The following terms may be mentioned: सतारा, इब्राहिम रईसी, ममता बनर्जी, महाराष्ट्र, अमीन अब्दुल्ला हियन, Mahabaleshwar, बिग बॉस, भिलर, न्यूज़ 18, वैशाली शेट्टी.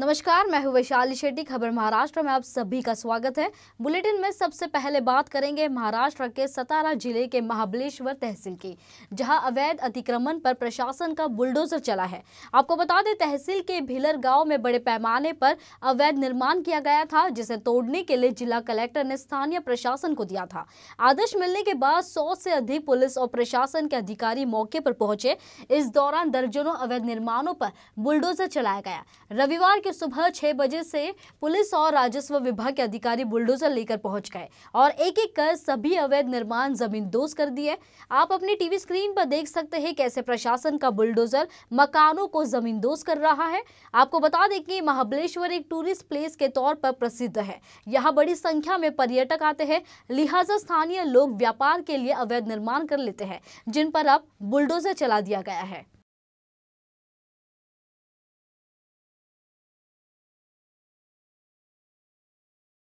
नमस्कार, मैं हूं वैशाली शेट्टी। खबर महाराष्ट्र में आप सभी का स्वागत है। बुलेटिन में सबसे पहले बात करेंगे महाराष्ट्र के सतारा जिले के महाबलेश्वर तहसील की, जहां अवैध अतिक्रमण पर प्रशासन का बुलडोजर चला है। आपको बता दें, तहसील के भिलर गांव में बड़े पैमाने पर अवैध निर्माण किया गया था, जिसे तोड़ने के लिए जिला कलेक्टर ने स्थानीय प्रशासन को दिया था। आदेश मिलने के बाद 100 से अधिक पुलिस और प्रशासन के अधिकारी मौके पर पहुंचे। इस दौरान दर्जनों अवैध निर्माणों पर बुलडोजर चलाया गया। रविवार सुबह 6 बजे से पुलिस और राजस्व विभाग के अधिकारी बुलडोजर लेकर पहुंच गए और एक एक कर सभी अवैध निर्माण जमींदोज कर दिए। आप अपनी टीवी स्क्रीन पर देख सकते हैं कैसे प्रशासन का बुलडोजर मकानों को जमींदोज कर रहा है। आपको बता दें कि महाबलेश्वर एक टूरिस्ट प्लेस के तौर पर प्रसिद्ध है। यहाँ बड़ी संख्या में पर्यटक आते हैं, लिहाजा स्थानीय लोग व्यापार के लिए अवैध निर्माण कर लेते हैं, जिन पर अब बुलडोजर चला दिया गया है।